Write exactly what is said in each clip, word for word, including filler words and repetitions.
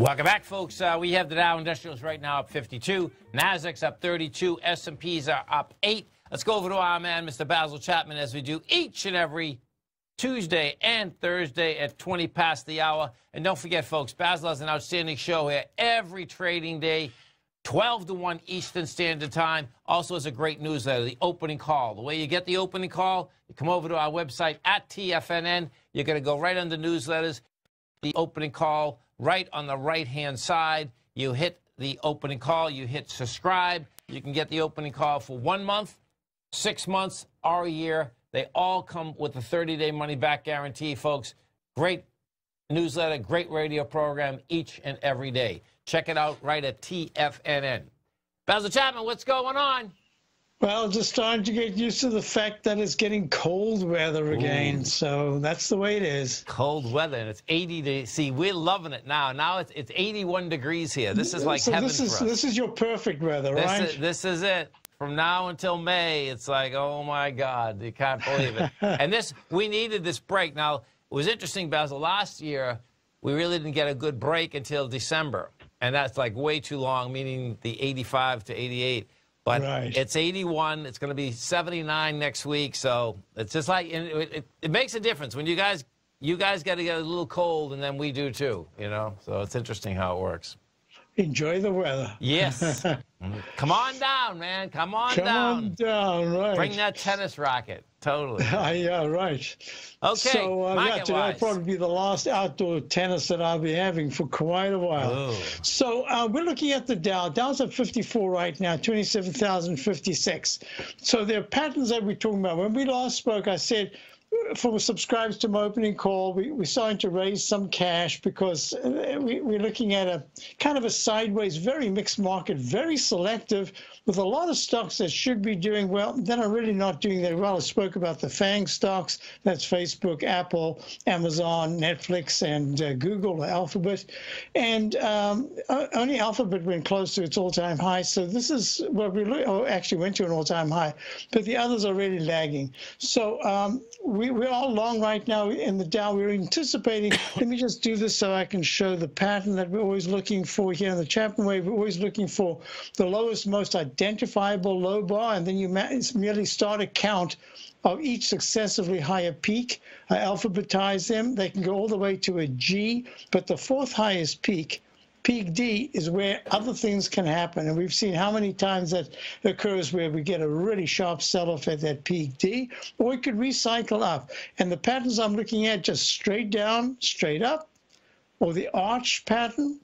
Welcome back, folks. Uh, we have the Dow Industrials right now up fifty-two, Nasdaq's up thirty-two, S and P's are up eight. Let's go over to our man, Mister Basil Chapman, as we do each and every Tuesday and Thursday at twenty past the hour. And don't forget, folks, Basil has an outstanding show here every trading day, twelve to one Eastern Standard Time. Also has a great newsletter, The Opening Call. The way you get The Opening Call, you come over to our website at T F N N. You're going to go right under Newsletters, The Opening Call. Right on the right-hand side, you hit The Opening Call. You hit subscribe. You can get The Opening Call for one month, six months, or a year. They all come with a thirty-day money-back guarantee, folks. Great newsletter, great radio program each and every day. Check it out right at T F N N. Basil Chapman, what's going on? Well, just starting to get used to the fact that it's getting cold weather again. Ooh. So that's the way it is. Cold weather, and it's eighty degrees. See, we're loving it now. Now it's, it's eighty-one degrees here. This is like so heaven this is, for us. This is your perfect weather, this right? Is, this is it. From now until May, it's like, oh, my God, you can't believe it. And this, we needed this break. Now, it was interesting, Basil, last year we really didn't get a good break until December. And that's like way too long, meaning the eighty-five to eighty-eight. But right. It's eighty-one. It's going to be seventy-nine next week. So it's just like it, it, it makes a difference when you guys you guys got to get a little cold, and then we do too. You know, so it's interesting how it works. Enjoy the weather. Yes. Come on down, man. Come on Come down. Come on down. Right. Bring that tennis racket. Totally. Uh, yeah, right. Okay. So uh, yeah, today'll probably be the last outdoor tennis that I'll be having for quite a while. Ooh. So uh, we're looking at the Dow. Dow's at fifty-four right now, twenty-seven thousand fifty-six. So there are patterns that we're talking about. When we last spoke, I said, for subscribers to my opening call, we, we're starting to raise some cash because we, we're looking at a kind of a sideways, very mixed market, very selective, with a lot of stocks that should be doing well that are really not doing that well. I spoke about the FANG stocks. That's Facebook, Apple, Amazon, Netflix, and uh, Google, Alphabet. And um, only Alphabet went close to its all-time high. So this is what we oh, actually went to an all-time high, but the others are really lagging. So um, we We, we're all long right now in the Dow. We're anticipating. Let me just do this so I can show the pattern that we're always looking for here in the Chapman Wave. We're always looking for the lowest, most identifiable low bar, and then you merely start a count of each successively higher peak. I alphabetize them. They can go all the way to a G, but the fourth highest peak, peak D, is where other things can happen. And we've seen how many times that occurs where we get a really sharp sell-off at that peak D, or it could recycle up. And the patterns I'm looking at, just straight down, straight up, or the arch pattern,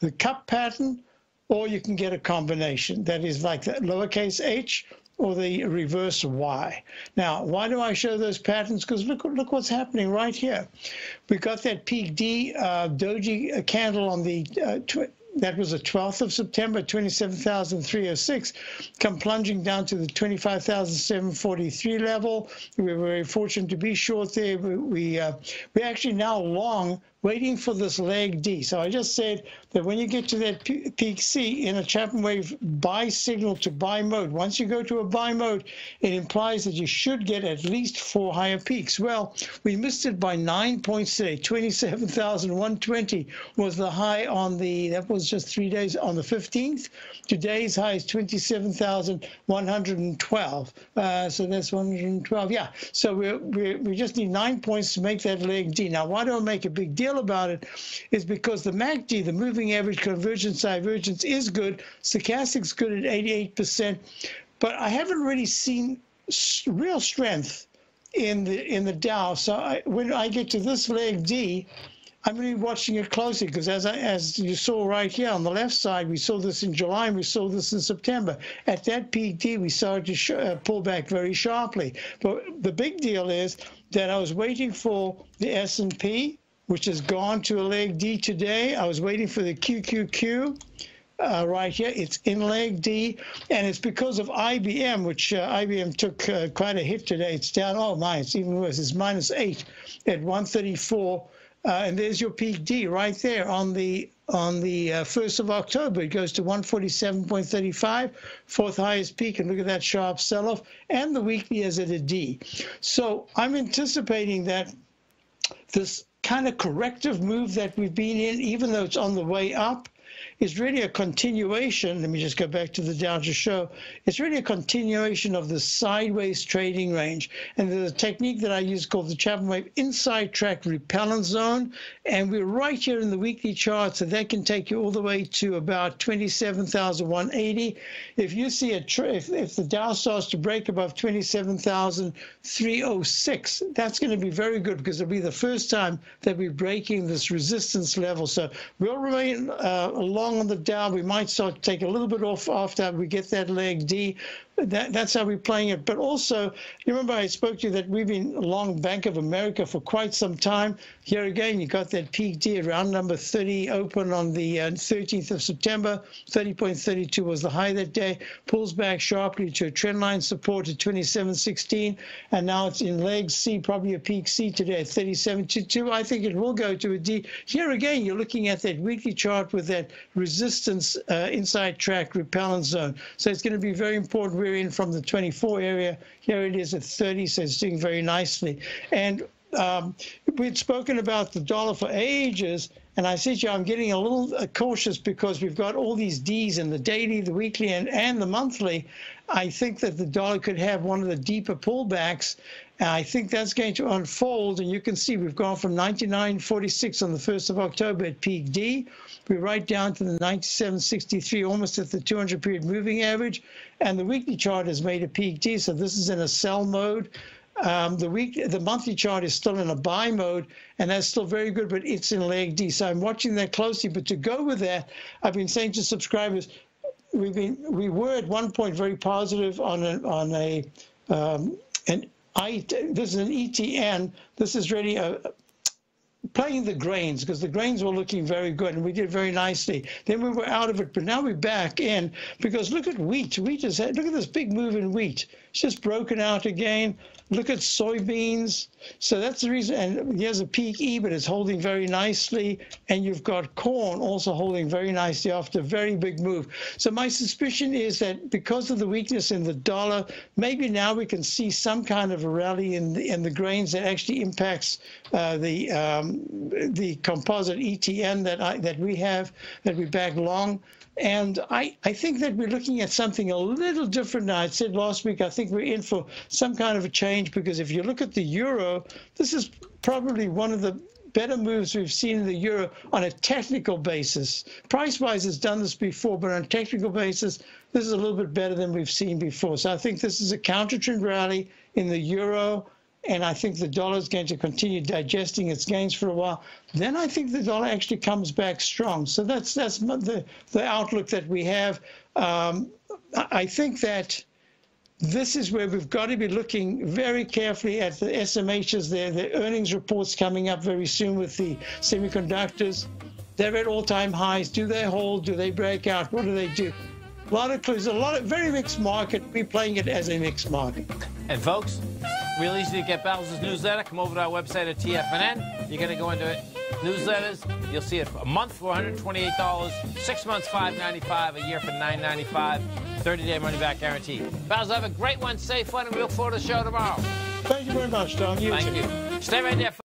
the cup pattern, or you can get a combination. That is like that lowercase h, or the reverse Y. Now, why do I show those patterns? Because look, look what's happening right here. We've got that peak D uh, doji candle on the, uh, tw that was the twelfth of September, twenty-seven thousand three hundred six, come plunging down to the twenty-five thousand seven hundred forty-three level. We were very fortunate to be short there. We, we, uh, we're actually now long, waiting for this leg D. So I just said that when you get to that peak C in a Chapman Wave buy signal to buy mode, once you go to a buy mode, it implies that you should get at least four higher peaks. Well, we missed it by nine points today. twenty-seven thousand one hundred twenty was the high on the, that was just three days, on the fifteenth. Today's high is twenty-seven thousand one hundred twelve. Uh, so that's one hundred twelve, yeah. So we're, we're, we just need nine points to make that leg D. Now, why do I make a big deal about it? Is because the M A C D, the moving average convergence divergence, is good. Stochastic's good at eighty-eight percent, but I haven't really seen real strength in the in the Dow. So I, when I get to this leg D, I'm going to be watching it closely, because as I, as you saw right here on the left side, we saw this in July and we saw this in September. At that peak D, we started to sh uh, pull back very sharply. But the big deal is that I was waiting for the S and P, which has gone to a leg D today. I was waiting for the Q Q Q uh, right here. It's in leg D, and it's because of I B M, which uh, I B M took uh, quite a hit today. It's down, oh my, it's even worse. It's minus eight at one thirty-four, uh, and there's your peak D right there on the on the uh, first of October. It goes to one forty-seven thirty-five, fourth highest peak, and look at that sharp sell-off, and the weekly is at a D. So I'm anticipating that this kind of corrective move that we've been in, even though it's on the way up, is really a continuation. Let me just go back to the Dow to show. It's really a continuation of the sideways trading range. And there's a technique that I use called the Chapman Wave inside track repellent zone. And we're right here in the weekly chart, so that can take you all the way to about twenty-seven thousand one hundred eighty. If you see a tra if, if the Dow starts to break above twenty-seven thousand three hundred six, that's going to be very good because it'll be the first time that we're breaking this resistance level. So we'll remain uh, long on the Dow. We might start to take a little bit off after we get that leg D. That, that's how we're playing it. But also, you remember I spoke to you that we've been long Bank of America for quite some time. Here again, you got that peak D around number thirty open on the uh, thirteenth of September. thirty point three two was the high that day. Pulls back sharply to a trend line support at twenty-seven sixteen. And now it's in leg C, probably a peak C today at thirty-seven twenty-two. I think it will go to a D. Here again, you're looking at that weekly chart with that resistance uh, inside track repellent zone. So it's going to be very important. We're in from the twenty-four area. Here it is at thirty, so it's doing very nicely. And um, we'd spoken about the dollar for ages, and I said, yeah, I'm getting a little cautious because we've got all these Ds in the daily, the weekly, and, and the monthly. I think that the dollar could have one of the deeper pullbacks. I think that's going to unfold, and you can see we've gone from ninety-nine forty-six on the first of October at peak D. We're right down to the ninety-seven sixty-three, almost at the two hundred period moving average, and the weekly chart has made a peak D, so this is in a sell mode. Um, the week, the monthly chart is still in a buy mode, and that's still very good, but it's in leg D, so I'm watching that closely. But to go with that, I've been saying to subscribers, we've been, we were at one point very positive on a, on a um, an I, this is an E T N. This is really a, playing the grains, because the grains were looking very good, and we did very nicely. Then we were out of it, but now we're back in, because look at wheat. Wheat is, look at this big move in wheat. It's just broken out again. Look at soybeans. So that's the reason. And here's a peak E, but it's holding very nicely. And you've got corn also holding very nicely after a very big move. So my suspicion is that because of the weakness in the dollar, maybe now we can see some kind of a rally in the, in the grains that actually impacts uh, the um, the composite E T N that I, that we have, that we back long. And I, I think that we're looking at something a little different now. I said last week, I think we're in for some kind of a change, because if you look at the euro, this is probably one of the better moves we've seen in the euro on a technical basis. Price-wise, it's done this before, but on a technical basis, this is a little bit better than we've seen before. So I think this is a counter-trend rally in the euro. And I think the dollar is going to continue digesting its gains for a while. Then I think the dollar actually comes back strong. So that's that's the, the outlook that we have. Um, I think that this is where we've got to be looking very carefully at the S M Hs there. The earnings reports coming up very soon with the semiconductors. They're at all-time highs. Do they hold? Do they break out? What do they do? A lot of clues. A lot of very mixed market. We're playing it as a mixed market. And folks, real easy to get Basil's newsletter. Come over to our website at T F N N. You're going to go into it. Newsletters. You'll see it for a month, four hundred twenty-eight dollars. Six months, five ninety-five. A year for nine ninety-five. thirty day money-back guarantee. Basil, have a great one. Safe one, and we look forward to the show tomorrow. Thank you very much, Tom. You Thank too. you. Stay right there.